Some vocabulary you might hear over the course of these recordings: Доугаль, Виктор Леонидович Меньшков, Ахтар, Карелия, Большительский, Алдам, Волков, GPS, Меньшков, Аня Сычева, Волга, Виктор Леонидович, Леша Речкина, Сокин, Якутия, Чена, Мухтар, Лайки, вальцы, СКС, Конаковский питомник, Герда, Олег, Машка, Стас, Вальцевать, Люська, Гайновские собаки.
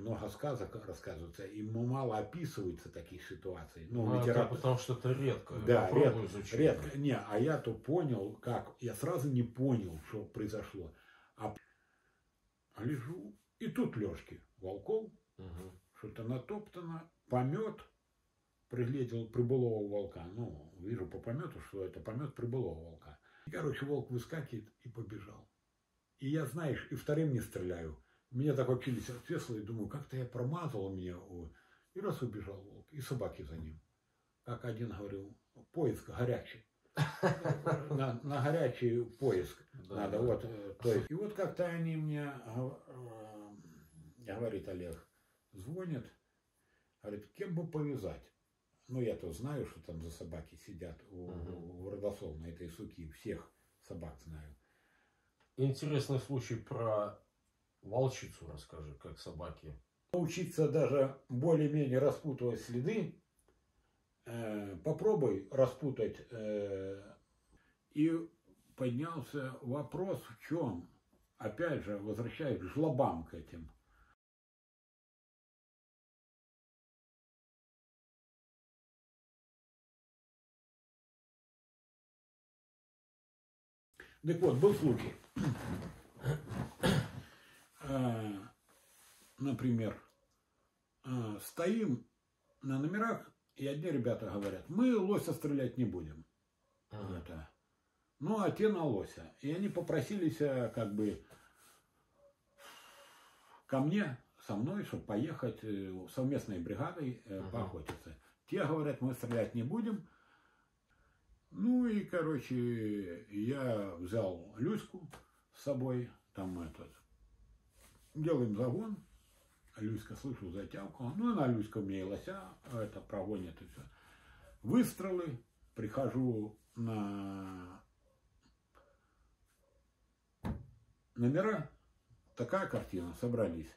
много сказок рассказывается, и мало описывается таких ситуаций. Ну, литература... Потому что это редко. Да, редко. Не, а я-то понял, как. Я сразу не понял, что произошло. А лежу, и тут Лешки Волков, угу. Что-то натоптано, помет приглядел прибылого волка. Ну, вижу по помету, что это помет прибылого волка. И, короче, волк выскакивает и побежал. И я, знаешь, и вторым не стреляю. Меня такой кились отвесло, и думаю, как-то я промазал мне. И раз убежал волк, и собаки за ним. Как один говорил, поиск горячий. На горячий поиск надо. Вот, то есть. И вот как-то они мне, говорит Олег, звонят, говорит, кем бы повязать. Ну, я-то знаю, что там за собаки сидят у родословной этой суки. Всех собак знаю. Интересный случай про волчицу расскажи, как собаки. Научиться даже более-менее распутывать следы. Попробуй распутать. И поднялся вопрос, в чем? Опять же, возвращаюсь к жлобам к этим. Так вот, был случай. Например, стоим на номерах, и одни ребята говорят, мы лося стрелять не будем. Это. Ну, а те на лося. И они попросились как бы ко мне, со мной, чтобы поехать совместной бригадой поохотиться. Те говорят, мы стрелять не будем. Ну и, короче, я взял Люську с собой, там этот, делаем загон, Люська, слышу затявку, ну она, Люська, у меня и лося, это, прогонит и все. Выстрелы, прихожу на номера, такая картина, собрались,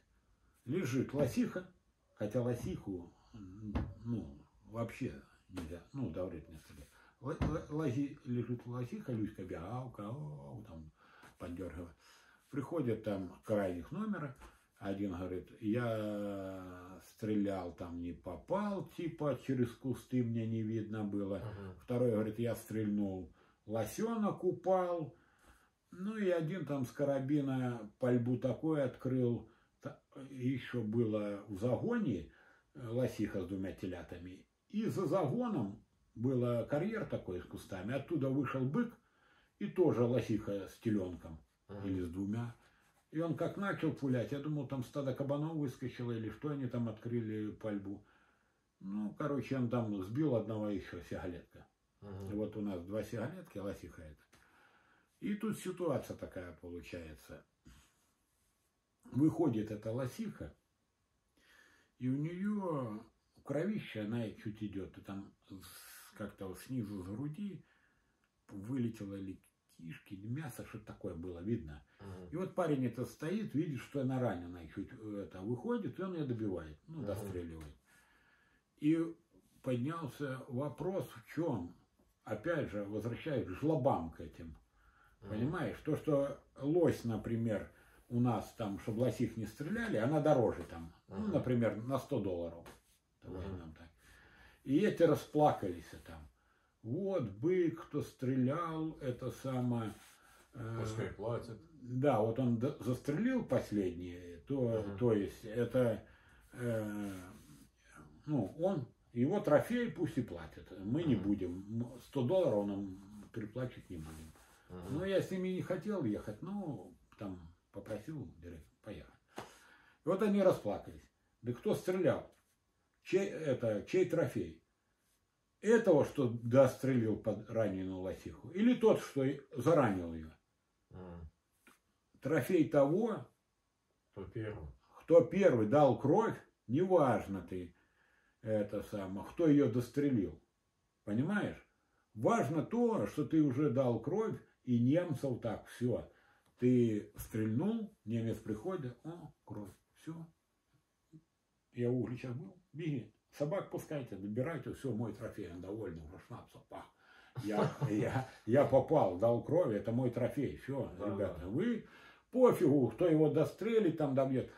лежит лосиха, хотя лосиху, ну, вообще нельзя, ну, даврить не стрелять. Лежит лосиха, Люська бегавка, там поддергивает. Приходит там крайних номера, один говорит, я стрелял, там не попал, типа через кусты мне не видно было. Второй говорит, я стрельнул, лосенок упал. Ну и один там с карабина пальбу такой открыл, еще было в загоне лосиха с двумя телятами, и за загоном был карьер такой с кустами, оттуда вышел бык, и тоже лосиха с теленком, или с двумя. И он как начал пулять, я думал, там стадо кабанов выскочило, или что они там открыли пальбу. Ну, короче, он там сбил одного еще сигалетка. Вот у нас два сигалетки, лосиха это. И тут ситуация такая получается. Выходит эта лосиха, и у нее кровище, она чуть идет, и там... как-то снизу с груди вылетело ли кишки, мясо, что-то такое было видно. И вот парень это стоит, видит, что она ранена, и чуть это выходит, и он ее добивает, ну, достреливает. И поднялся вопрос, в чем? Опять же, возвращаюсь к жлобам к этим. Понимаешь, то, что лось, например, у нас там, чтобы лосих не стреляли, она дороже там, ну, например, на $100. Нам так. И эти расплакались там. Вот бык, кто стрелял, это самое... Пускай платят. Да, вот он застрелил последние, то есть это... ну, он, его трофей пусть и платят. Мы не будем, $100 нам переплачивать не будем. Но я с ними не хотел ехать, но там попросил директор, поехать. И вот они расплакались. Да кто стрелял? Чей трофей? Этого, что дострелил под раненую лосиху? Или тот, что заранил ее? Трофей того, кто первый дал кровь, неважно ты, это самое, кто ее дострелил. Понимаешь? Важно то, что ты уже дал кровь, и немцев так, все. Ты стрельнул, немец приходит, о, кровь, все. Я в Угличах был, беги, собак пускайте, добирайте, все, мой трофей, он довольный, уже шнапса, пах. Я попал, дал крови, это мой трофей, все, ребята, вы пофигу, кто его дострелит, там добьет.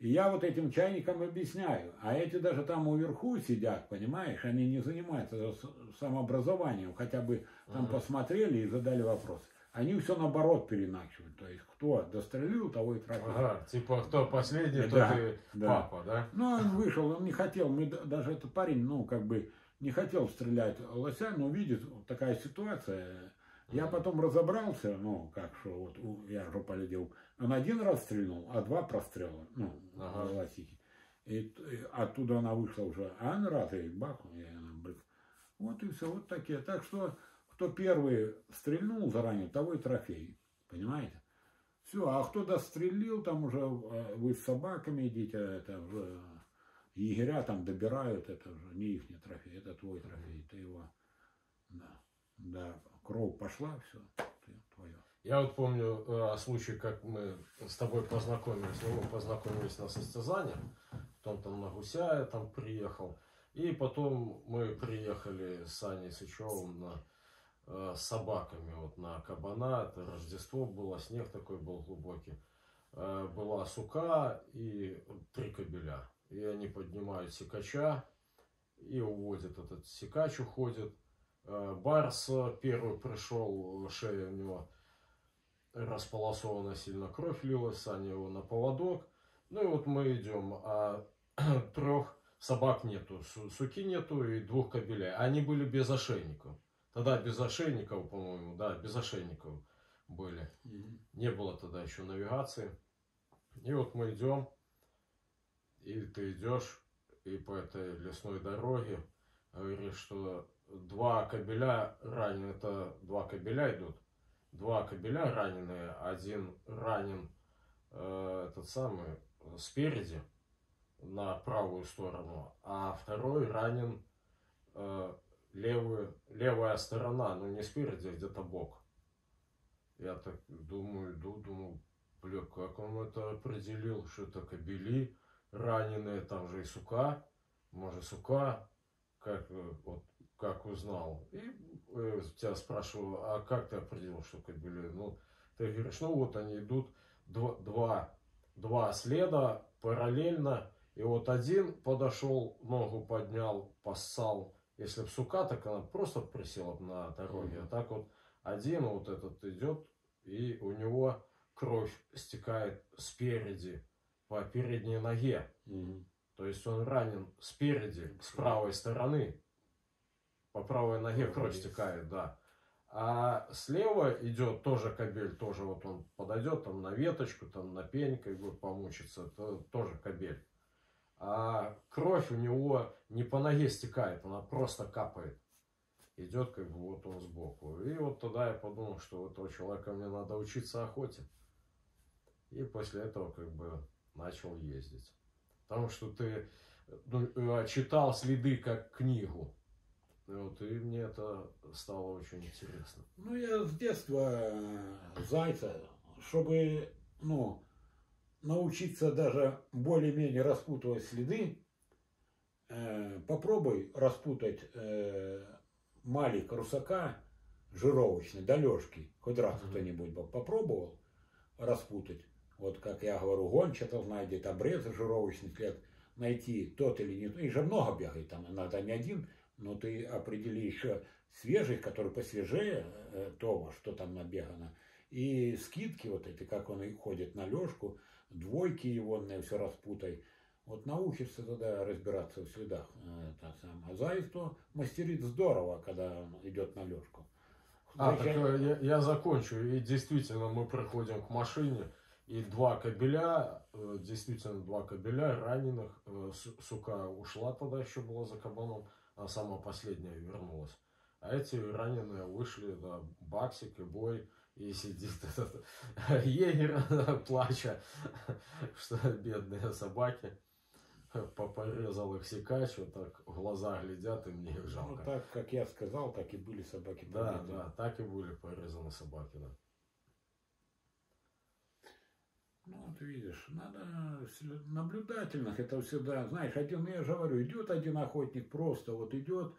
И я вот этим чайникам объясняю, а эти даже там уверху сидят, понимаешь, они не занимаются самообразованием, хотя бы там посмотрели и задали вопрос. Они все наоборот переначивают, то есть кто дострелил, того и тратил. Ага, типа кто последний, тот и папа, да? Ну, он вышел, он не хотел, мы, даже этот парень, ну, как бы не хотел стрелять лося, но видит, вот такая ситуация. Я потом разобрался, ну, как что, вот я уже полетел, он один раз стрельнул, а два прострела, ну, лосихи. И оттуда она вышла уже, а она раз, и бах, и она, блин. Вот и все, вот такие. Так что, кто первый стрельнул заранее, того и трофей, понимаете? Все, а кто дострелил, там уже вы с собаками идите, это уже егеря там добирают, это уже не их не трофей, это твой трофей, ты его, да. Да, кровь пошла, все, твое. Я вот помню случай, как мы с тобой познакомились. Ну, мы познакомились на состязании. Потом там на Гусяя там приехал. И потом мы приехали с Аней Сычевым на, с собаками вот, на кабана. Это Рождество было, снег такой был глубокий. Была сука и три кобеля. И они поднимают секача и уводят этот секач, уходит. Барс первый пришел, шея у него располосована сильно, кровь лилась, Саня его на поводок. Ну и вот мы идем, а трех собак нету, суки нету и двух кобелей. Они были без ошейников. Тогда без ошейников, по-моему, да, без ошейников были. Не было тогда еще навигации. И вот мы идем, и ты идешь, и по этой лесной дороге говоришь, что... Два кобеля ранены, это два кобеля идут, два кобеля раненые, один ранен этот самый спереди на правую сторону, а второй ранен левая сторона, но не спереди, а где-то бок. Я так думаю, думаю, бля, как он это определил, что это кобели раненые, там же и сука, может сука, как вот. Как узнал. И тебя спрашиваю, а как ты определил, что кобели? Ну, ты говоришь, ну вот они идут два следа параллельно. И вот один подошел, ногу поднял, поссал. Если б сука, так она просто присела бы на дороге. А так вот один вот этот идет, и у него кровь стекает спереди, по передней ноге. То есть он ранен спереди, с правой стороны. По правой ноге кровь стекает, да. А слева идет тоже кобель, тоже вот он подойдет там на веточку, там на пень, как бы помучится, это тоже кобель. А кровь у него не по ноге стекает, она просто капает. Идет как бы вот он сбоку. И вот тогда я подумал, что у этого человека мне надо учиться охоте. И после этого как бы начал ездить. Потому что ты, ну, читал следы как книгу. Вот, и мне это стало очень интересно. Ну, я с детства зайца, чтобы, ну, научиться даже более-менее распутывать следы, попробуй распутать малик русака жировочный, да, Лешки, хоть раз кто-нибудь попробовал распутать. Вот, как я говорю, гончатов найдет, обрезы жировочный след, найти тот или не тот. Их же много бегает, там иногда не один. Но ты определи еще свежих, которые посвежее того, что там набегано. И скидки вот эти, как он ходит на Лешку, двойки его, все распутай. Вот научишься тогда разбираться в следах. А заяц то мастерит здорово, когда он идет на Лешку. А, так я закончу. И действительно мы проходим к машине. И два кобеля, действительно два кобеля раненых. Сука ушла тогда, еще была за кабаном. А сама последняя вернулась. А эти раненые вышли, да, баксик и бой. И сидит этот егерь, плача, что бедные собаки. Порезал их секач, вот так в глаза глядят, и мне их жалко. Ну, так, как я сказал, так и были собаки порезаны. Да, да, так и были порезаны собаки, да. Ну, вот видишь, надо наблюдательных, это всегда, знаешь, один, я же говорю, идет один охотник, просто вот идет,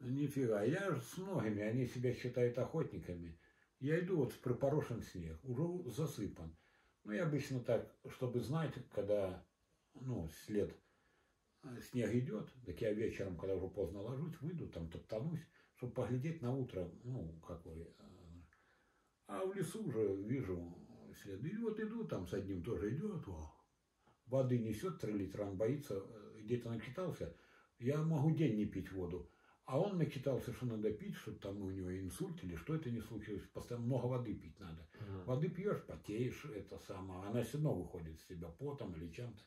нифига, я же с многими, они себя считают охотниками, я иду вот в припорошен снег, уже засыпан, ну, я обычно так, чтобы знать, когда ну, след, снег идет, так я вечером, когда уже поздно ложусь, выйду, там топтанусь, чтобы поглядеть на утро, ну, какой. А в лесу уже вижу следы. И вот иду, там с одним тоже идет, о, воды несет, 3 литра, он боится, где-то накитался. Я могу день не пить воду. А он накитался, что надо пить, что там у него инсульт или что это не случилось. Постоянно много воды пить надо. Воды пьешь, потеешь, это самое. Она все равно выходит из себя потом или чем-то.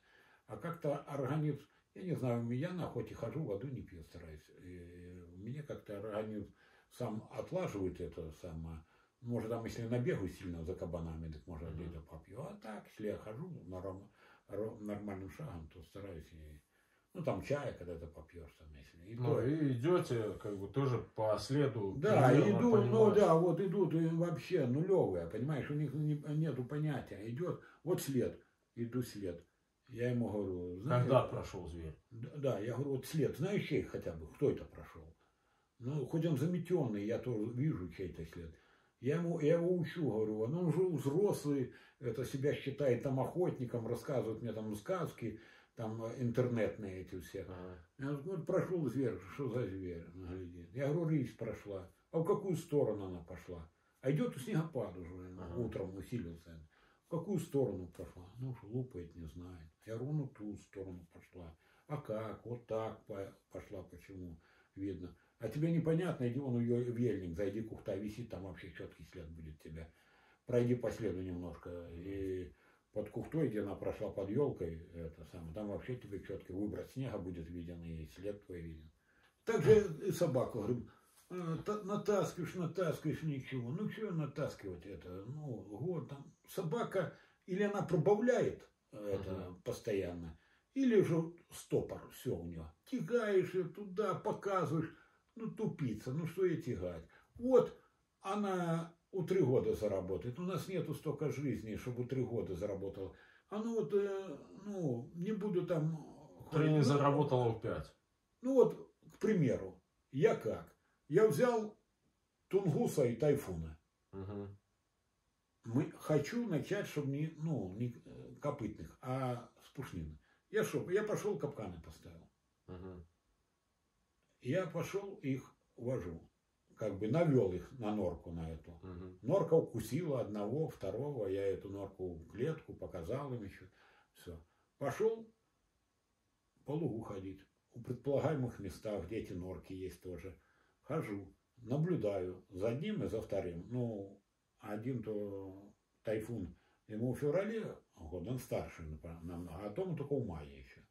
А как-то организм, я не знаю, у меня на охоте хожу, воду не пью, стараюсь. И у меня как-то организм сам отлаживает это самое. Может, там, если набегу сильно за кабанами, так можно где-то попью. А так, если я хожу нормальным шагом, то стараюсь и... Ну, там чая когда-то попьешь, там, если... И ну, то... и идете, как бы, тоже по следу. Да, идут, ну, да, вот идут вообще нулевые, понимаешь, у них нету понятия. Идет, вот след, иду след. Я ему говорю... Когда прошел зверь? Да, я говорю, вот след, знаешь, чей хотя бы, кто это прошел? Ну, хоть он заметенный, я тоже вижу чей-то след. Я его учу, говорю, он уже взрослый, это себя считает там охотником, рассказывает мне там сказки, там интернетные эти все. Я говорю, прошел зверь, что за зверь? Я говорю, рысь прошла. А в какую сторону она пошла? А идет у снегопад уже, утром усилился. В какую сторону пошла? Ну уж лупает, не знает. Я говорю, ну ту сторону пошла. А как? Вот так пошла, почему? Видно. А тебе непонятно, иди вон в ельник, зайди, кухта висит, там вообще четкий след будет тебя. Пройди по следу немножко. И под кухтой, где она прошла под елкой, это самое, там вообще тебе четкий выброс снега будет виден, и след твой виден. Также и собаку, говорю, натаскиваешь, ничего. Ну, что натаскивать это? Ну, вот там собака, или она пробавляет это постоянно, или же стопор, все у нее. Тягаешь ее туда, показываешь. Ну, тупица, ну что ей тягать? Вот она у 3 года заработает. У нас нету столько жизни, чтобы у 3 года заработала. Она вот, ну, не буду там... Ты не заработала в 5. Ну вот, к примеру, я как? Я взял Тунгуса и Тайфуна. Хочу начать, чтобы не копытных, а с пушнины. Я пошел, капканы поставил. Я пошел их вожу, как бы навел их на норку на эту. Норка укусила одного, второго, я эту норку в клетку показал им еще. Все. Пошел по лугу ходить, у предполагаемых местах, где эти норки есть тоже. Хожу, наблюдаю за одним и за вторым. Ну, один-то Тайфун, ему в феврале год, он старше, а тому только в мае еще.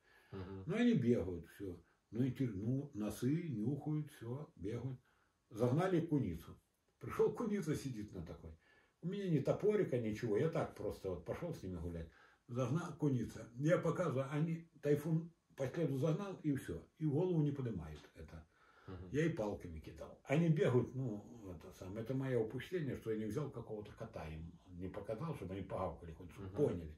Но они бегают, все. Ну, носы нюхают, все, бегают. Загнали куницу. Пришел куница, сидит на такой. У меня ни топорика, ничего. Я так просто вот пошел с ними гулять. Загнал куница. Я показываю, они Тайфун по следу загнал, и все. И голову не поднимает это. Я и палками кидал. Они бегают, ну, это самое. Это мое упущение, что я не взял какого-то кота им. Не показал, чтобы они погавкали, хоть поняли.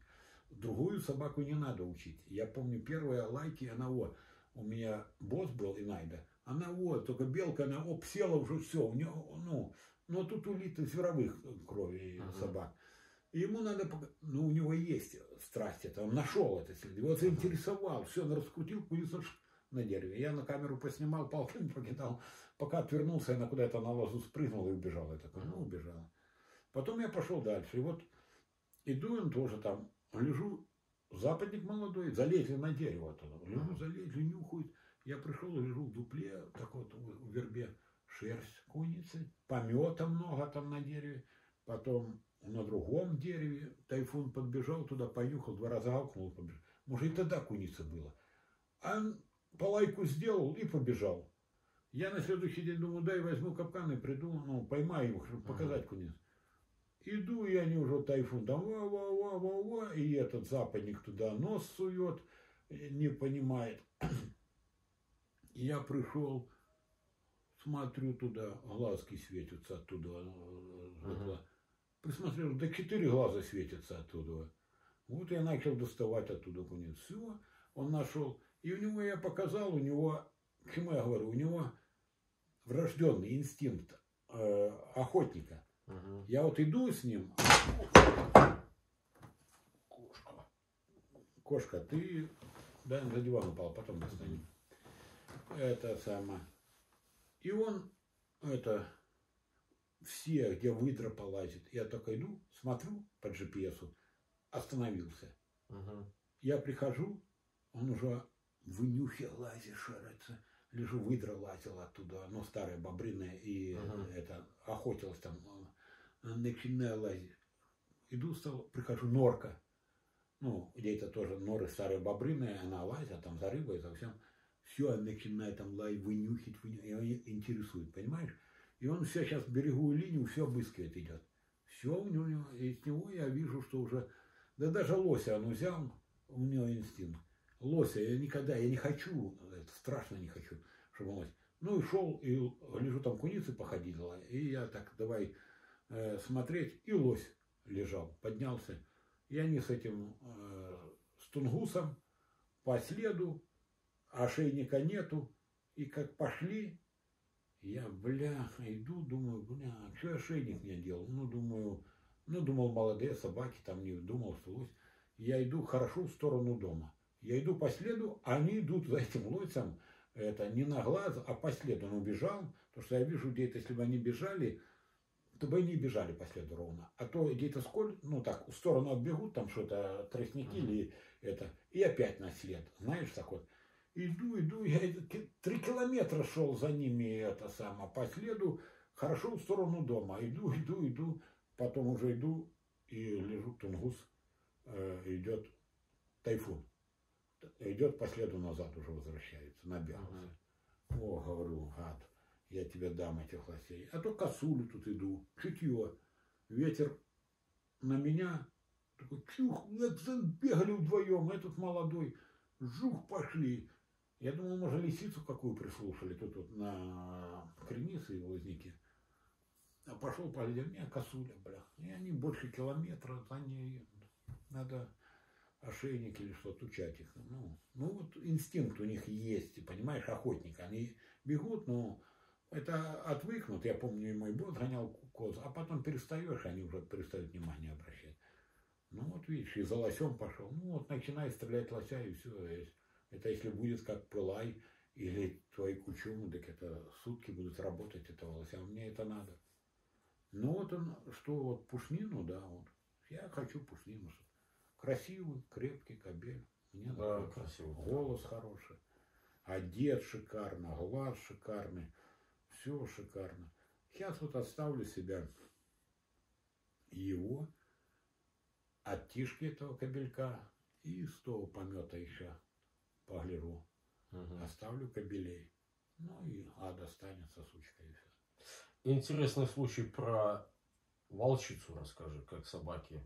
Другую собаку не надо учить. Я помню, первые лайки, она вот... У меня босс был, Инайда, она вот, только белка, она обсела уже все, у нее, ну, но тут улиты зверовых крови собак. И ему надо, ну, у него есть страсть это, он нашел это следы, вот заинтересовал, все, он раскрутил курицу на дереве. Я на камеру поснимал, палками покидал, пока отвернулся, она куда-то на лозу спрыгнула и убежала, я такой, ну, убежала. Потом я пошел дальше, и вот иду, он тоже там, лежу. Западник молодой, залезли на дерево, лежу, залезли, нюхают. Я пришел, лежу в дупле, так вот, в вербе, шерсть куницы, помета много там на дереве. Потом на другом дереве Тайфун подбежал туда, понюхал, 2 раза гавкнул, побежал. Может, и тогда куница была. А полайку сделал и побежал. Я на следующий день думаю, дай возьму капкан и приду, ну, поймаю их, чтобы показать куницу. Иду, и они уже Тайфун там, ва-ва-ва-ва-ва, и этот западник туда нос сует, не понимает. Я пришел, смотрю туда, глазки светятся оттуда. Присмотрел, да 4 глаза светятся оттуда. Вот я начал доставать оттуда куницу. Все, он нашел. И у него я показал, у него, к чему я говорю, у него врожденный инстинкт охотника. Я вот иду с ним, кошка, Кошка, ты за диван упал, потом достанем. Это самое. И он это все, где выдра полазит. Я только иду, смотрю по GPS-у, остановился. Угу. Я прихожу, он уже в нюхе лазит, шарится. Лежу, выдра лазила оттуда, но старая бобриная, и это охотилась там, начинаю лазить. Иду, стал, прихожу, норка. Ну, где-то тоже норы старые бобриные, она лазит, там за рыбой, за всем. Все, начинает там лазить, вынюхать, и он интересует, понимаешь? И он все сейчас береговую линию, все обыскивает, идет. Все у него, и с него я вижу, что уже... Да даже лося он взял, у него инстинкт. Лося, я не хочу, это страшно не хочу, чтобы лось. Ну и шел, и лежу там, куницы походила, и я так, давай смотреть, и лось лежал, поднялся. И они с этим, с тунгусом, по следу, ошейника нету, и как пошли, я, иду, думаю, что я ошейник не делал? Ну, думал, молодые собаки, там не думал, что лось. Я иду хорошо в сторону дома. Я иду по следу, они идут за этим лосем, это не на глаз, а по следу. Он убежал, потому что я вижу где-то, если бы они бежали, то бы они бежали по следу ровно. А то где-то сколь, ну так, в сторону отбегут, там что-то тростники или это, и опять на след, знаешь, так вот. Иду, я 3 километра шел за ними, по следу, хорошо в сторону дома. Иду, потом уже иду, и лежу, тунгус, идет тайфун. Идет по следу назад, уже возвращается, набегался. О, говорю, гад, я тебе дам этих лосей. А то косулю тут иду, чутье. Ветер на меня, такой, чух, бегали вдвоем, этот молодой, жух, пошли. Я думал, может, лисицу какую прислушали, тут вот на кренице и возники. А пошел по льду, меня косуля, И они больше километра, за ней надо... ошейник или что-то, учать их. Ну вот инстинкт у них есть, понимаешь, охотник. Они бегут, но это отвыкнут. Я помню, мой брат гонял коз, а потом перестаешь, они уже перестают внимание обращать. Ну вот видишь, и за лосем пошел. Ну вот начинай стрелять лося, и все. Это если будет как пылай или твои кучумы, так это сутки будут работать этого лося. Мне это надо. Ну вот он, что вот пушнину, да, вот. Я хочу пушнину. Красивый, крепкий кобель. Мне нравится. Да, красивый. Голос хороший. Одет шикарно, глаз шикарный. Все шикарно. Сейчас вот оставлю себя его от тишки этого кобелька и с того помета еще погляжу. Оставлю кобелей. Ну и ад останется, сучка, и все. Интересный случай про волчицу расскажи, как собаки.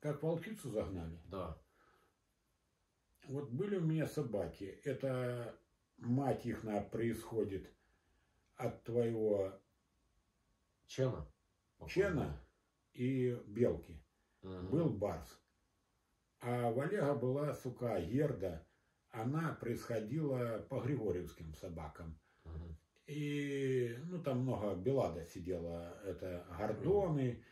Как волчицу загнали? Да. Вот были у меня собаки. Это мать их происходит от твоего... Чена. Чена и белки. Был барс. А у Олега была сука Герда. Она происходила по григорьевским собакам. И, ну, там много белада сидела. Это гордоны...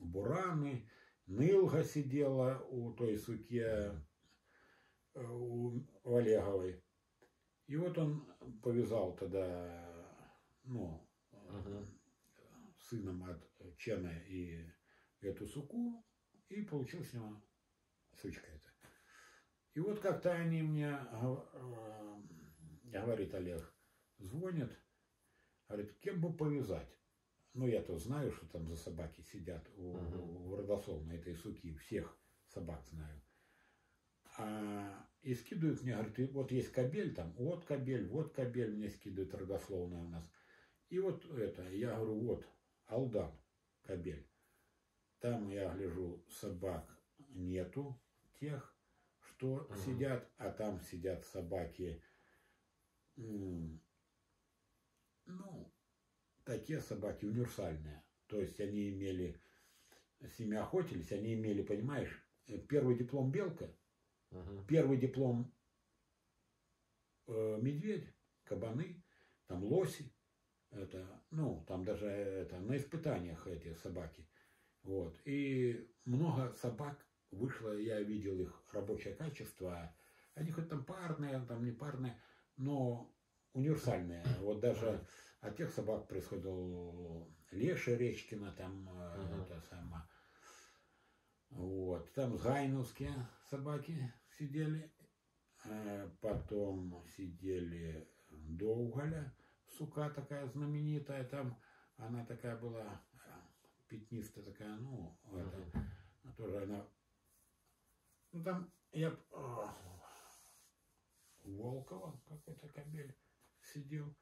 Бураны, Нылга сидела у той суке, у Олеговой. И вот он повязал тогда, ну, сыном от Чена и эту суку, и получил с него сучка эта. И вот как-то они мне, говорит Олег, звонит, говорит, кем бы повязать? Ну, я-то знаю, что там за собаки сидят у родословной этой суки. Всех собак знаю. И скидывают мне, говорят, вот есть кобель там, вот кобель мне скидывает родословная у нас. И вот это, я говорю, вот, Алдам, кобель. Там, я гляжу, собак нету тех, что сидят, а там сидят собаки, ну... Такие собаки универсальные. То есть они имели, с ними охотились, они имели, понимаешь, первый диплом белка, первый диплом медведь, кабаны, там лоси, это, ну, там даже это, на испытаниях эти собаки. Вот. И много собак вышло, я видел их рабочее качество. Они хоть там парные, там не парные, но универсальные. Вот даже от тех собак происходил Леша Речкина, там это самое. Вот. Там гайновские собаки сидели, потом сидели Доугаля, сука такая знаменитая, там она такая была, пятнистая такая, ну, это, тоже она, ну, там, я, Волкова какой-то кобель сидел,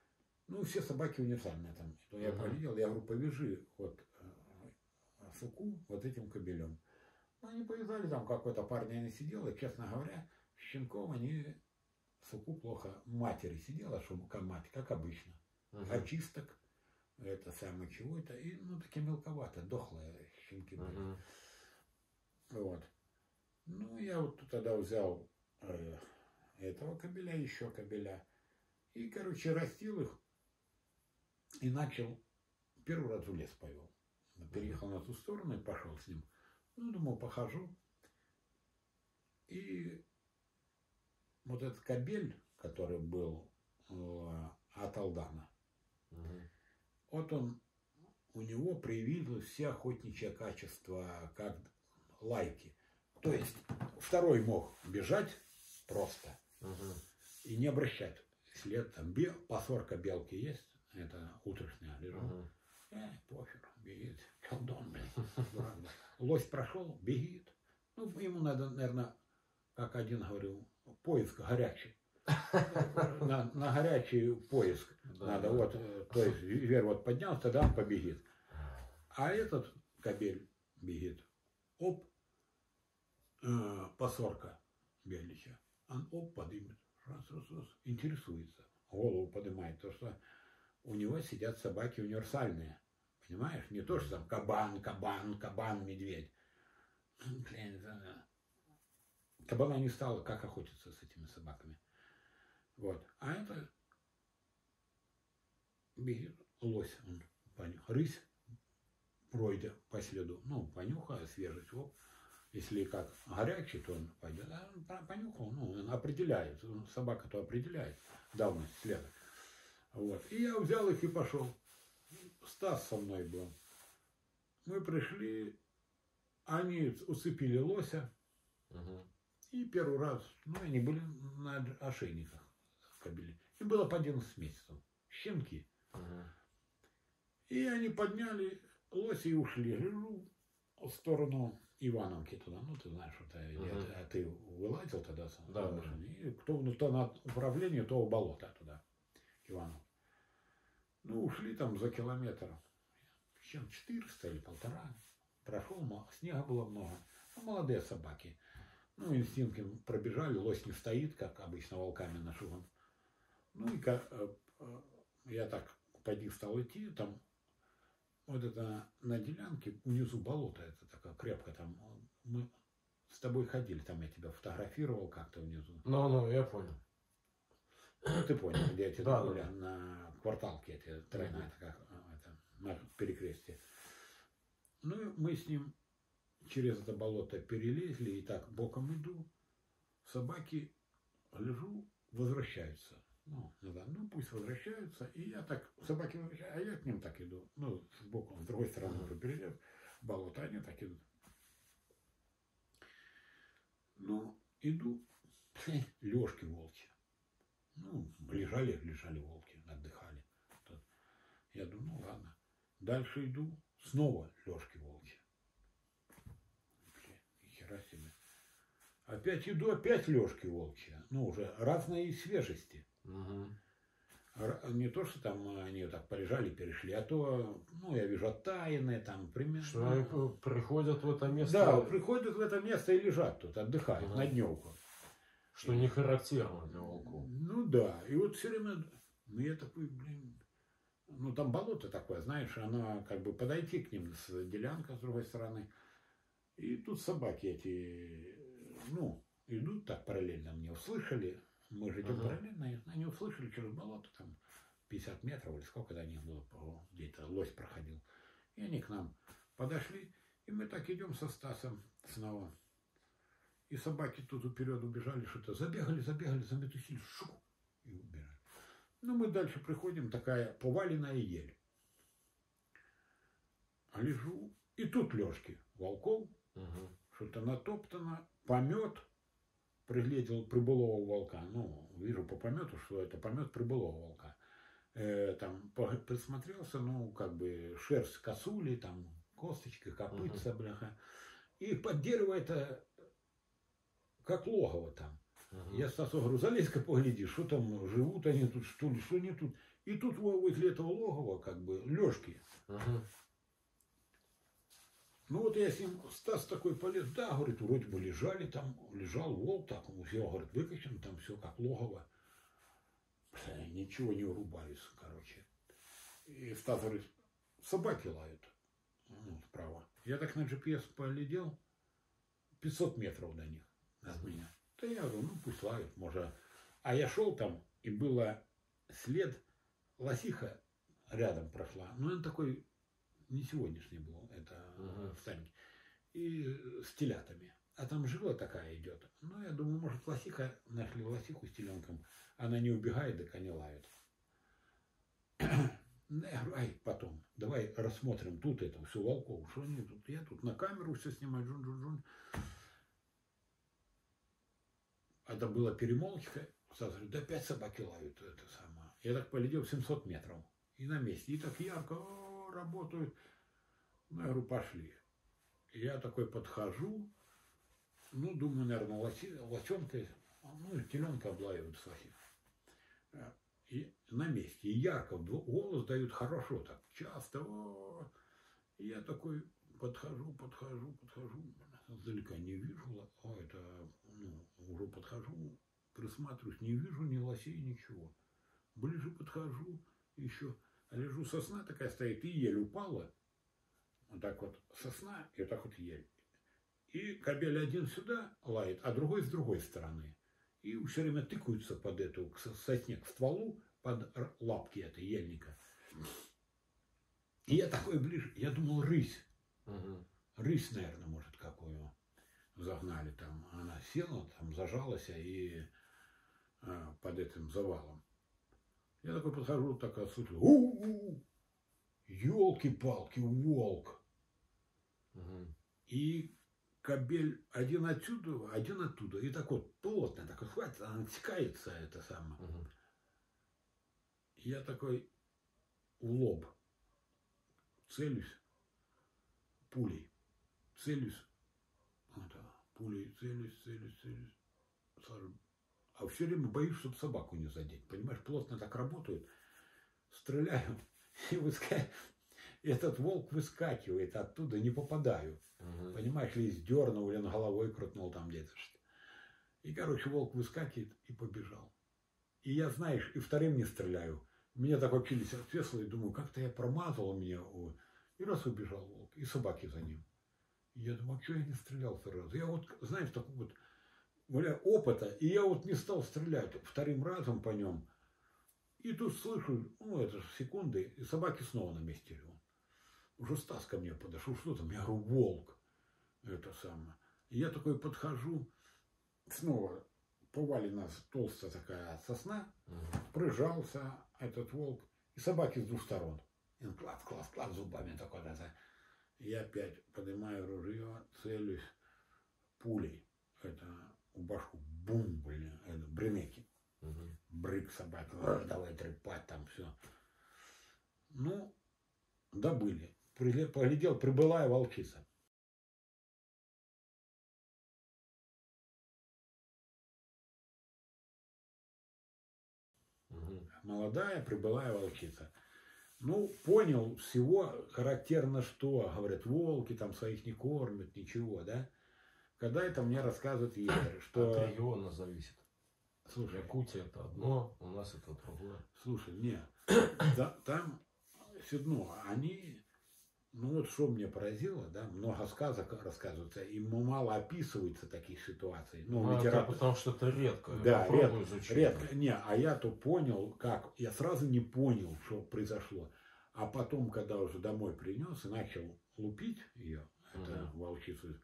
ну, все собаки универсальные там, я поглядел, я говорю, повяжи вот суку вот этим кобелем. Они повязали, там какой-то парень не сидел, и, честно говоря, щенком они суку плохо. Матери сидела, шумка мать, как обычно. Очисток, это самое чего-то. И, ну, такие мелковато, дохлые щенки были. Вот. Ну, я вот тогда взял этого кобеля, еще кобеля. И, короче, растил их. И начал, первый раз в лес повел. Переехал на ту сторону и пошел с ним. Ну, думал, похожу. И вот этот кобель, который был от Алдана, вот он, у него привилось все охотничье качества, как лайки. То есть второй мог бежать просто и не обращать след. Там пасорка белки есть, это утрешняя лежала. Пофиг, бегит, колдун, блин. Лось прошел, бегит. Ну, ему надо, наверное, как один говорил, поиск горячий. На горячий поиск надо. Вот, то есть зверь вот поднялся, тогда он побегит. А этот кобель бегит. Оп, пасорка беличья. Он оп, поднимет. Раз, раз, раз. Интересуется. Голову поднимает. То, что у него сидят собаки универсальные. Понимаешь? Не то, что там кабан, кабан, кабан, медведь. Кабана не стало, как охотиться с этими собаками. Вот. А это лось, он понюх. Рысь, пройдя по следу, ну, понюхая, свежесть. Оп. Если как горячий, то он пойдет. А он понюхал, ну, он определяет. Собака то определяет давность следа. Вот. И я взял их и пошел. Стас со мной был. Мы пришли, они уцепили лося. И первый раз, ну, они были на ошейниках в кобеле. Им было по 11 месяцев. Щенки. И они подняли лося и ушли. Лежу в сторону Ивановки туда. Ну, ты знаешь, что ты вылазил тогда. И кто, ну, то на управление, то у болота туда. Ивану. Ну, ушли там за километр, чем 400 или полтора. Прошел, снега было много. Ну, молодые собаки. Ну, инстинкты пробежали, лось не стоит, как обычно волками нашиван. Ну, и я так поди стал идти, там вот это на делянке, внизу болото, это такая крепко там. Мы с тобой ходили, там я тебя фотографировал как-то внизу. Ну, я понял. Ну, ты понял, где эти были на кварталке, эти тройная такая, на перекрестие. Ну, мы с ним через это болото перелезли, и так боком иду. Собаки, лежу, возвращаются. Ну, пусть возвращаются, и я так, собаки возвращаются, а я к ним так иду. Ну, сбоку, с другой стороны уже перелез, болото, они так идут. Ну, иду, лёжки волчьи. Ну, лежали волки, отдыхали. Я думаю, ну ладно. Дальше иду, снова лёжки-волки. Ни хера себе. Опять иду, опять лёжки-волки. Ну, уже разные свежести. Не то, что там они так полежали, перешли, а то, ну, я вижу, оттаянные там, примерно. Что приходят в это место. Да, приходят в это место и лежат тут, отдыхают на дневку. Что не характерно для волков. Ну да, и вот все время, ну я такой, блин, ну там болото такое, знаешь, оно как бы подойти к ним с делянка с другой стороны. И тут собаки эти, ну, идут так параллельно, мне услышали, мы же идем параллельно, они услышали через болото, там 50 метров или сколько до них было, где-то лось проходил. И они к нам подошли, И мы так идем со Стасом снова. И собаки тут вперед убежали, что-то забегали, заметусили, шух, и убежали. Ну, мы дальше приходим, такая поваленная ель. А лежу, и тут Лешки, Волков, что-то натоптано, помет, приглядел прибылого волка. Ну, вижу по помету, что это помет прибылого волка. Там присмотрелся, ну, как бы шерсть косули, там, косточки, копытца, бляха. И под дерево это как логово там. Я Стасу говорю, залезь-ка погляди, что там, живут они тут, что ли, что не тут. И тут возле этого логова, как бы, Лешки. Ну вот я с ним, Стас такой полез, да, говорит, вроде бы лежали там, лежал волк, так, я, говорит, выкачан, там все как логово. Ничего не врубались, короче. И Стас говорит, собаки лают. Ну, справа. Я так на GPS полетел, 500 метров до них, от меня. Да я говорю, ну пусть лают, может. А я шел там, и было след, лосиха рядом прошла. Ну, он такой... Не сегодняшний был, это в станке. И с телятами. А там жила такая идет. Ну, я думаю, может, лосиха, нашли лосиху с теленком. Она не убегает, так они лают. Я говорю, ай, потом, давай рассмотрим тут это, все волков. Что они тут? Я тут на камеру все снимаю, джун-джун-джун. Это была перемолвка. Сразу говорю, да 5 собаки лают, это самое. Я так полетел 700 метров. И на месте. И так ярко... работают. Ну, я говорю, пошли. Я такой подхожу, ну, думаю, наверное, лосенка, ну, теленка облаивают с лосинкой. И на месте. И ярко голос дают хорошо так, часто. И я такой подхожу. Издалека не вижу, уже подхожу, присматриваюсь, не вижу ни лосей, ничего. Ближе подхожу, еще... Лежу, сосна такая стоит, и ель упала. Вот так вот сосна, и вот так вот ель. И кобель один сюда лает, а другой с другой стороны. И все время тыкаются под эту, к сосне, к стволу, под лапки этой ельника. И я такой ближе, я думал, рысь. Рысь, наверное, может, какую загнали там. Она села, там зажалась, и под этим завалом. Я такой подхожу, так отсюда, елки-палки, волк. И кобель один оттуда, и так вот плотно, так вот хватит, она натекается, это самое. Я такой в лоб целюсь пулей, целюсь. А все время боюсь, чтобы собаку не задеть. Понимаешь, плотно так работают. Стреляю, и этот волк выскакивает оттуда, не попадаю. Понимаешь, ли сдернул, или головой крутнул там где-то. И, короче, волк выскакивает и побежал. И я, знаешь, и вторым не стреляю. Меня так вообще отвесло, и думаю, как-то я промазал меня. И раз убежал волк, и собаки за ним. И я думаю, а что я не стрелял сразу? Я вот, знаешь, такой вот... опыта, и я вот не стал стрелять вторым разом по нем. И тут слышу, ну это же секунды, и собаки снова на месте. Уже Стас ко мне подошел, что там, я говорю, волк. Это самое. И я такой подхожу, снова повалена толстая такая сосна, прижался этот волк, и собаки с двух сторон. И он клад зубами такой. Я опять поднимаю ружье, целюсь пулей. Это... в башку, бум, блин, это бренеки. Брык собака, давай трепать там все. Ну, добыли. Поглядел, прибылая волчица. Молодая прибылая волчица. Ну, понял всего, характерно что. Говорят, волки там своих не кормят, ничего, да? Когда это мне рассказывают егерь, что... От региона зависит. Слушай, Якутия это одно, у нас это другое. Слушай, нет, да, там все дно. Они, ну вот что мне поразило, да, много сказок рассказывается, и мало описывается таких ситуаций. Ну, это потому что это редко. Да, редко. Не, а я-то понял, как, я сразу не понял, что произошло. А потом, когда уже домой принес и начал лупить ее, это волчицы.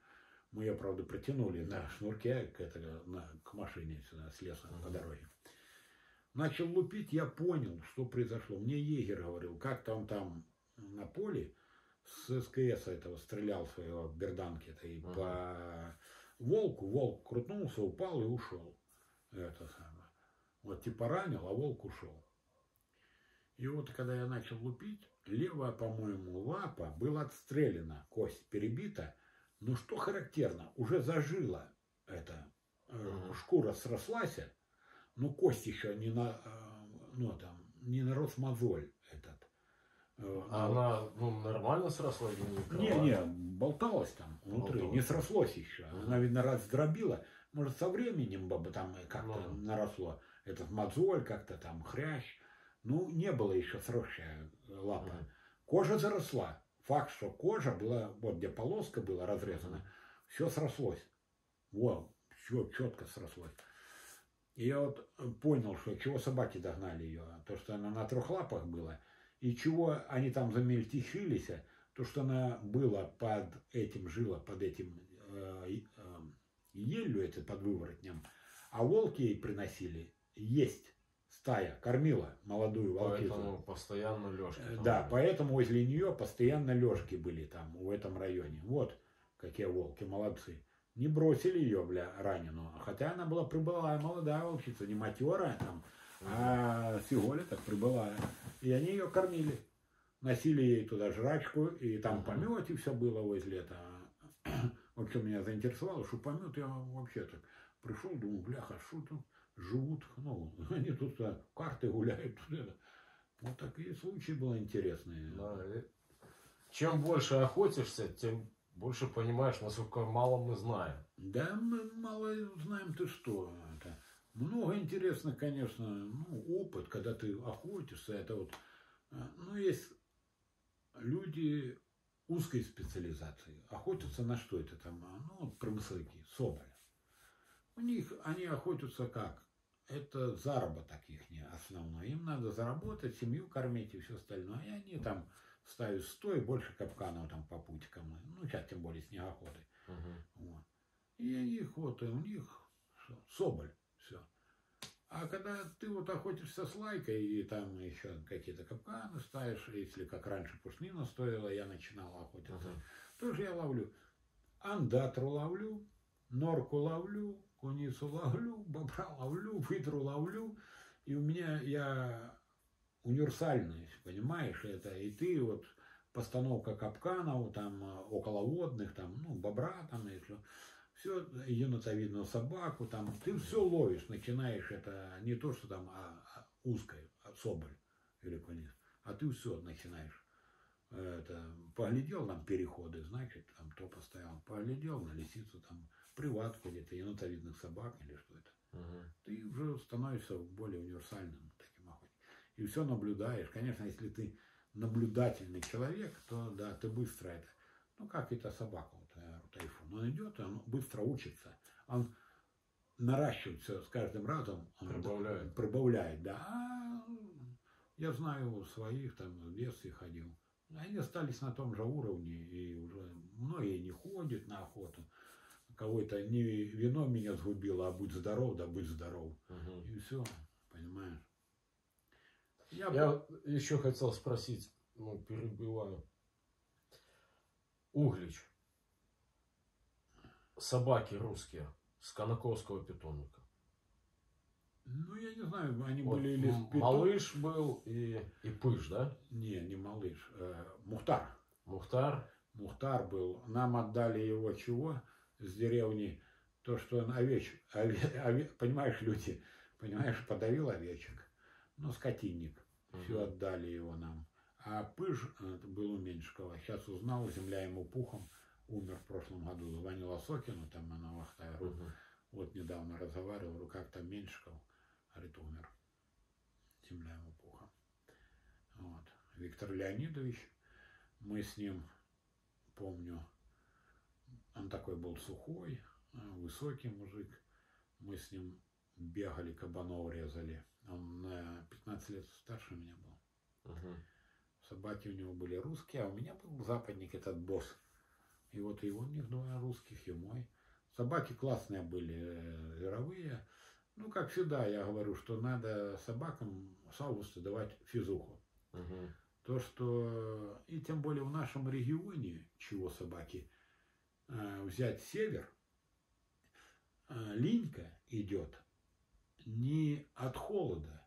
Мы ее, правда, протянули на шнурке к машине сюда, с леса по дороге. Начал лупить, я понял, что произошло. Мне егерь говорил, как там на поле с СКС этого стрелял своего берданки. И по волку, волк крутнулся, упал и ушел. Это самое. Вот типа ранил, а волк ушел. И вот когда я начал лупить, левая, по-моему, лапа была отстрелена, кость перебита. Но что характерно, уже зажила эта шкура, срослась, но кость еще не на, ну, там, не нарос мозоль этот. Она нормально срослась? Не, болталась там внутри, не срослось еще. Она, видно, раз дробила, может, со временем бы там как-то наросло этот мозоль, как-то там хрящ. Ну, не было еще сросшая лапа. Кожа заросла. Факт, что кожа была, вот где полоска была разрезана, все срослось. Вот, все четко срослось. И я вот понял, что чего собаки догнали ее, то, что она на трех лапах была, и чего они там замельтешились, то, что она была под этим, жила под этим елью, это под выворотнем, а волки ей приносили есть. Стая кормила молодую волчицу. Поэтому постоянно лёжки. Да, были. Поэтому возле нее постоянно лёжки были там, в этом районе. Вот какие волки, молодцы. Не бросили ее, бля, раненую. Хотя она была прибылая, молодая волчица, не матерая там, а фиголя так прибылая. И они ее кормили. Носили ей туда жрачку, и там помет, и все было возле этого. Вот что меня заинтересовало, что помет, я вообще так пришел, думаю, бляха, что тут? Живут, ну, они тут карты гуляют. Вот такие случаи были интересные. Да, чем больше охотишься, тем больше понимаешь, насколько мало мы знаем. Да, мы мало знаем, ты что. Это много интересно, конечно, ну, опыт, когда ты охотишься, это вот, ну, есть люди узкой специализации. Охотятся на что это там, ну, вот промысловики, соболь. У них они охотятся как? Это заработок их основной. Им надо заработать, семью кормить и все остальное. И они там ставят 100 и больше капканов там по путикам. Ну, сейчас тем более снегоходы. Вот. И их вот, и у них все, соболь, все. А когда ты вот охотишься с лайкой и там еще какие-то капканы ставишь, если как раньше пушнина стоила, я начинал охотиться, тоже я ловлю. Андатру ловлю, норку ловлю. Куницу ловлю, бобра ловлю, выдру ловлю. И у меня я универсальный, понимаешь, это. И ты вот постановка капканов, там, околоводных, там, ну, бобра, там, если все, енотовидную собаку, там, ты все ловишь, начинаешь это не то, что там узкое, соболь или куниц, а ты все начинаешь. Это, поглядел там переходы, значит, там то постоял, поглядел на лисицу там. Приватку где-то, енотовидных собак или что это. Ты уже становишься более универсальным таким охотником. И все наблюдаешь. Конечно, если ты наблюдательный человек, то да, ты быстро это. Ну, как это собака, вот, тайфун. Он идет, он быстро учится. Он наращивается с каждым разом. Он прибавляет. Прибавляет, да. А я знаю своих, там, в детстве ходил. Они остались на том же уровне. И уже многие не ходят на охоту. Кого-то не вино меня сгубило, а будь здоров, да будь здоров. И все, понимаешь. Я еще хотел спросить, ну, перебиваю. Углич. Собаки русские с Конаковского питомника. Ну, я не знаю, они вот были или малыш был и пыш, да? Не, не малыш. Мухтар. Мухтар? Мухтар был. Нам отдали его чего? С деревни, то, что он понимаешь, люди, понимаешь, подавил овечек, ну, скотинник, все отдали его нам. А пыж, это был у Меньшкова, сейчас узнал, земля ему пухом, умер в прошлом году, звонила Сокину, там она в Ахтару, вот недавно разговаривал, говорю, как там Меньшков, говорит, умер, земля ему пухом. Вот. Виктор Леонидович, мы с ним, помню, он такой был сухой, высокий мужик. Мы с ним бегали, кабанов резали. Он на 15 лет старше меня был. Собаки у него были русские, а у меня был западник этот босс. И вот и он их на русских, и мой. Собаки классные были, жировые. Ну, как всегда, я говорю, что надо собакам с августа давать физуху. Угу. То, что... И тем более в нашем регионе, чего собаки, взять север, линька идет не от холода.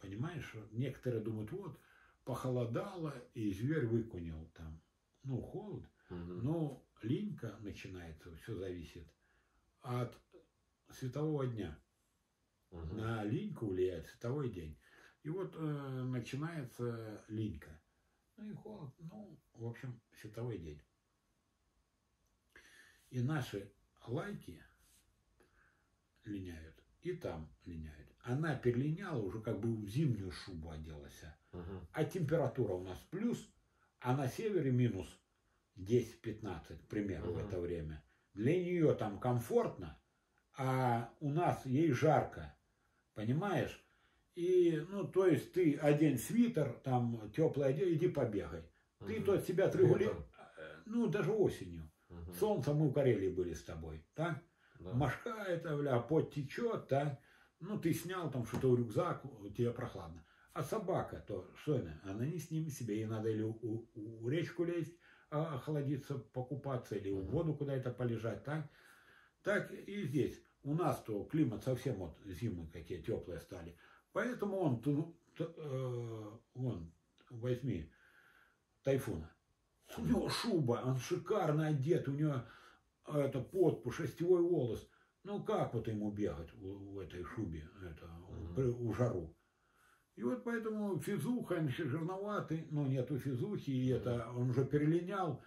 Понимаешь? Некоторые думают, вот, похолодало, и зверь выкунил там. Ну, холод. Угу. Но линька начинается, все зависит от светового дня. Угу. На линьку влияет световой день. И вот начинается линька. Ну и холод. Ну, в общем, световой день. И наши лайки линяют. И там линяют. Она перелиняла, уже как бы в зимнюю шубу оделась. Угу. А температура у нас плюс, а на севере минус 10-15 примерно в это время. Для нее там комфортно, а у нас ей жарко. Понимаешь? И, ну, то есть ты одень свитер, там, теплый одень, иди побегай. Ты то от себя отрегулируешь, ну, даже осенью. Солнце, мы в Карелии были с тобой, так? Да. Машка это, бля, пот течет, так? Ну, ты снял там что-то в рюкзак, тебе прохладно. А собака, то что она не с ними себе, ей надо или у речку лезть, охладиться, покупаться, или в воду куда-то полежать, так? Так и здесь. У нас-то климат совсем вот зимы какие теплые стали. Поэтому он возьми тайфуна. У него шуба, он шикарно одет, у него это подпуш, шестевой волос. Ну как вот ему бегать в этой шубе, это, в жару? И вот поэтому физуха, он еще жирноватый, но нету физухи, и это он уже перелинял.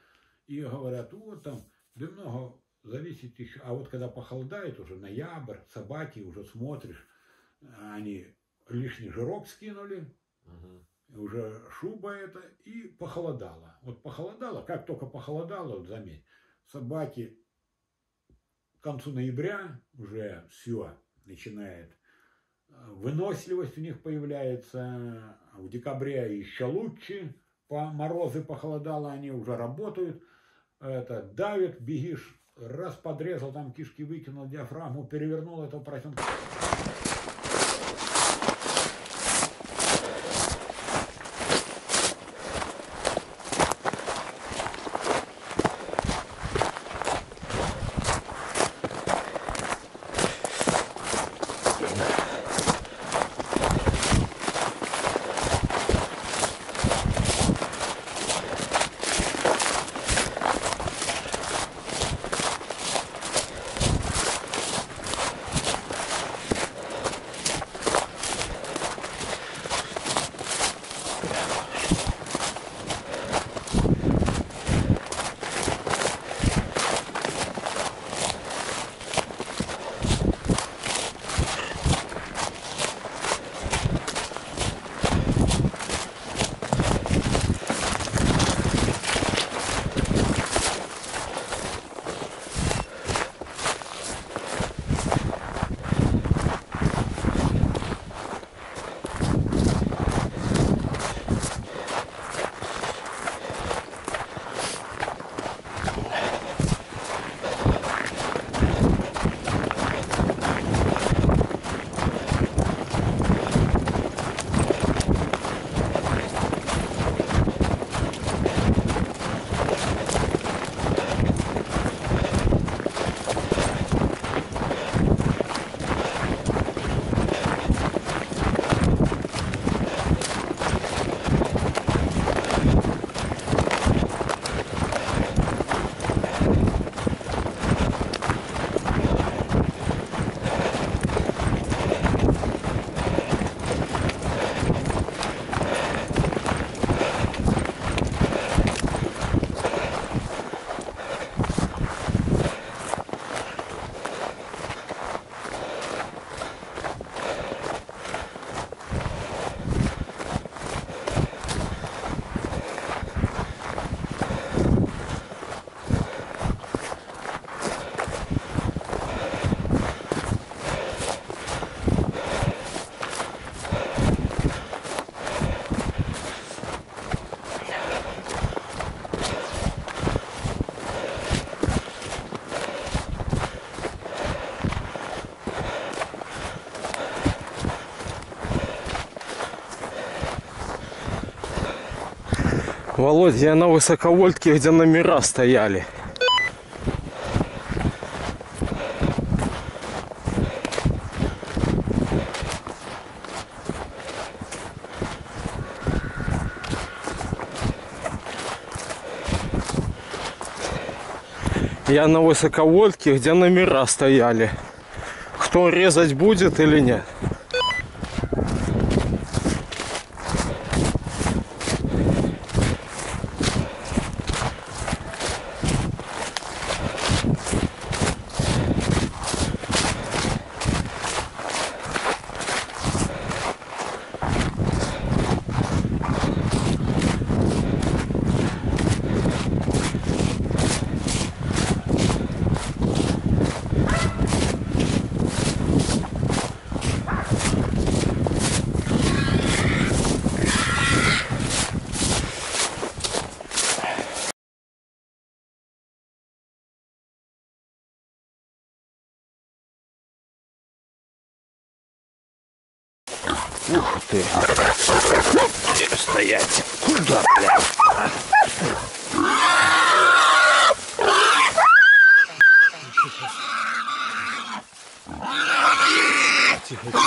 И говорят, вот там, да много зависит еще. А вот когда похолодает уже, ноябрь, собаки уже смотришь, они... лишний жирок скинули, уже шуба это, и похолодало. Вот похолодало, как только похолодало, вот заметь, собаки к концу ноября уже все начинает, выносливость у них появляется, в декабре еще лучше, по морозы похолодало, они уже работают, это давят, бегишь, раз подрезал, там кишки выкинул, диафрагму перевернул, этого поросенка. Володя на высоковольтке, где номера стояли. Я на высоковольтке, где номера стояли. Кто резать будет или нет? Ух ты! Стоять! Куда, блядь? Тихо, тихо.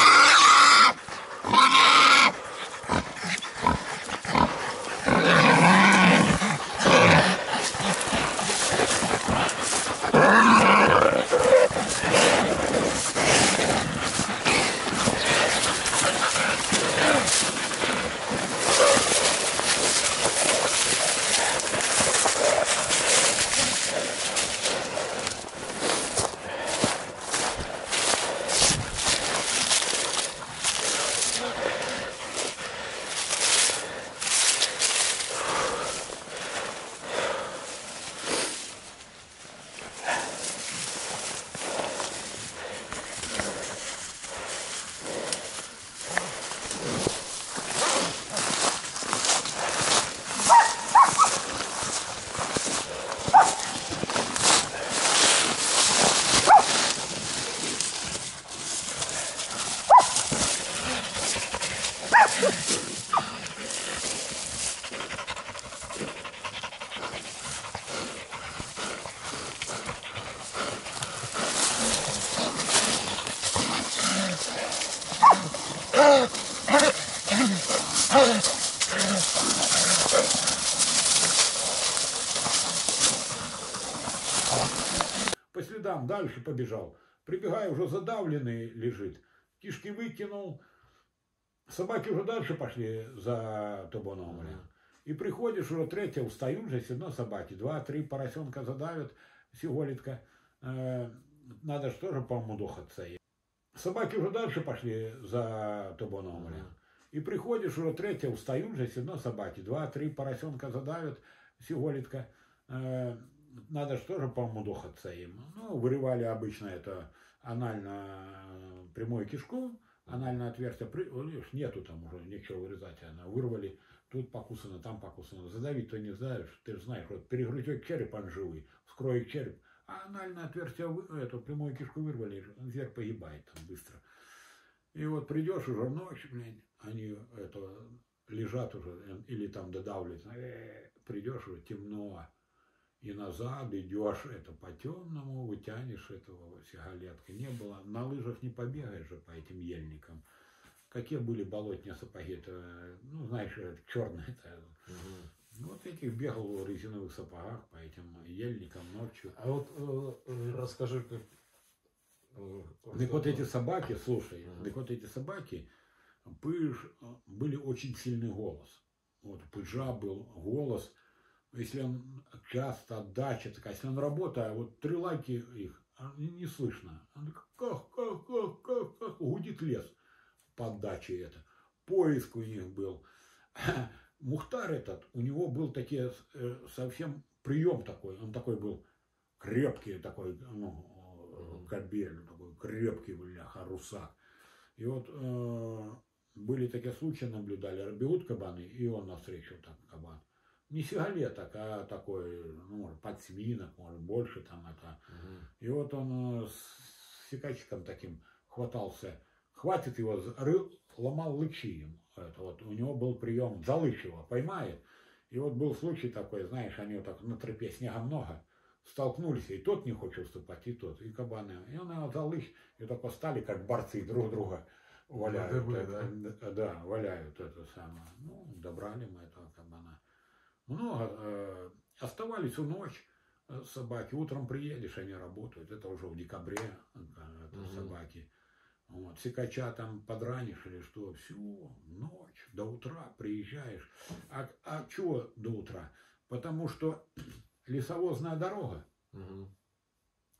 По следам дальше побежал. Прибегаю, уже задавленный лежит. Кишки выкинул. Собаки уже дальше пошли за табуном. И приходишь, уже третья, встают же все равно собаки. Два-три поросенка задавят, сиголитка. Надо же тоже помудохаться. Собаки уже дальше пошли за табуном. И приходишь, уже третья, встают же все равно собаки. Два-три поросенка задавят, сиголитка. Надо же тоже помудохаться им. Ну, вырывали обычно это анально прямую кишку. Анальное отверстие, нету там уже, нечего вырезать, она вырвали, тут покусано, там покусано, задавить-то не знаешь, ты же знаешь, вот перегрызет череп, он живый, вскроет череп, а анальное отверстие, эту прямую кишку вырвали, он зверь погибает там быстро. И вот придешь уже ночь, блин, они это, лежат уже, или там додавливают, придешь уже темно, и назад идешь это по темному, вытянешь этого сигалетка. Не было. На лыжах не побегаешь же по этим ельникам. Какие были болотные сапоги-то, ну, знаешь, черные-то. Угу. Вот этих бегал в резиновых сапогах по этим ельникам ночью. А вот расскажи, как... Так вот эти собаки, слушай, угу. Так вот эти собаки, пыж, были очень сильный голос. Вот пыжа был голос. Если он часто отдача такая, если он работает, вот три лайки их не слышно. Он как, гудит лес по отдаче это. Поиск у них был. Мухтар этот, у него был такие, совсем прием такой, он такой был крепкий, такой, ну, кобель, такой крепкий, бляха, русак. И вот были такие случаи, наблюдали, бегут кабаны, и он навстречу так кабан. Не сигалеток, а такой, ну, подсвинок, может, больше там это. Угу. И вот он с секачиком таким хватался. Хватит его, ломал лычи. Это вот у него был прием, залычь его поймает И вот был случай такой, знаешь, они вот так на тропе, снега много, столкнулись, и тот не хочет уступать, и тот, и кабаны. И он его залыч, и так стали, как борцы, друг друга валяют. Валяют это самое. Ну, добрали мы этого кабана. Много. Оставались у ночь собаки. Утром приедешь, они работают. Это уже в декабре собаки. Вот, сикача там подранишь или что, всю ночь, до утра приезжаешь. А чего до утра? Потому что лесовозная дорога,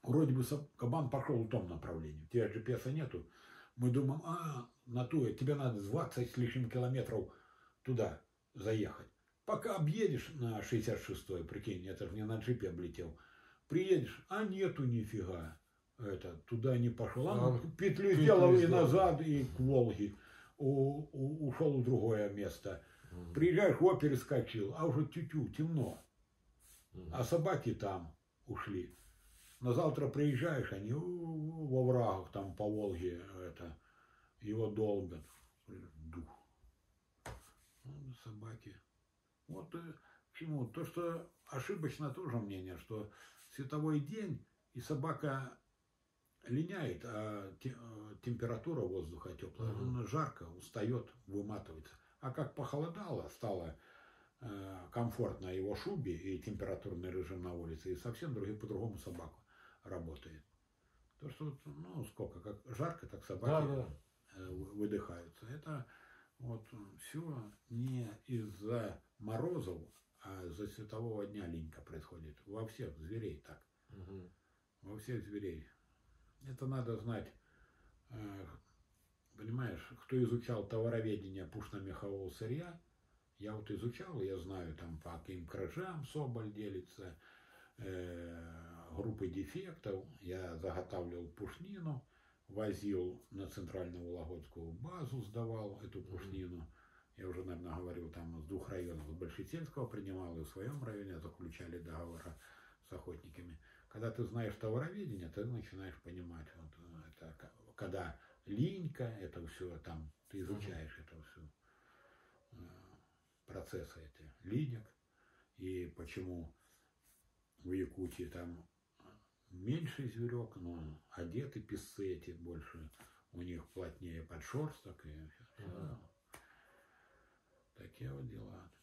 вроде бы кабан пошел в том направлении, у тебя GPS-а нету. Мы думаем, на ту, тебе надо 20 с лишним километров туда заехать. Пока объедешь на 66-й, прикинь, это же не на джипе облетел, приедешь, а нету нифига. Туда не пошел. Он петлю сделал и назад, и к Волге. Ушел в другое место. Приезжаешь, его перескочил, а уже тю-тю, темно. А собаки там ушли. На завтра приезжаешь, они во врагах там по Волге. Его долбят. Дух. Собаки. Вот к чему. То, что ошибочно тоже мнение, что световой день и собака линяет, а температура воздуха теплая, жарко, устает, выматывается. А как похолодало, стало комфортно его шубе и температурный режим на улице, и совсем по-другому собака работает. То, что, ну, сколько, как жарко, так собаки выдыхаются. Это вот все не из-за морозов, а из-за светового дня линька происходит. Во всех зверей так. Во всех зверей. Это надо знать, понимаешь, кто изучал товароведение пушно-мехового сырья, я вот изучал, я знаю, там по каким кражам соболь делится, группы дефектов, я заготавливал пушнину, возил на центральную Вологодскую базу, сдавал эту пушнину, я уже, наверное, говорил, там с двух районов, с Большительского принимал, и в своем районе заключали договора с охотниками. Когда ты знаешь товароведение, ты начинаешь понимать, вот, это, когда линька, это все там, ты изучаешь это все, процессы эти, линьок, и почему в Якутии там меньше зверек, но одеты песцы эти больше, у них плотнее подшерсток, и все, такие вот дела.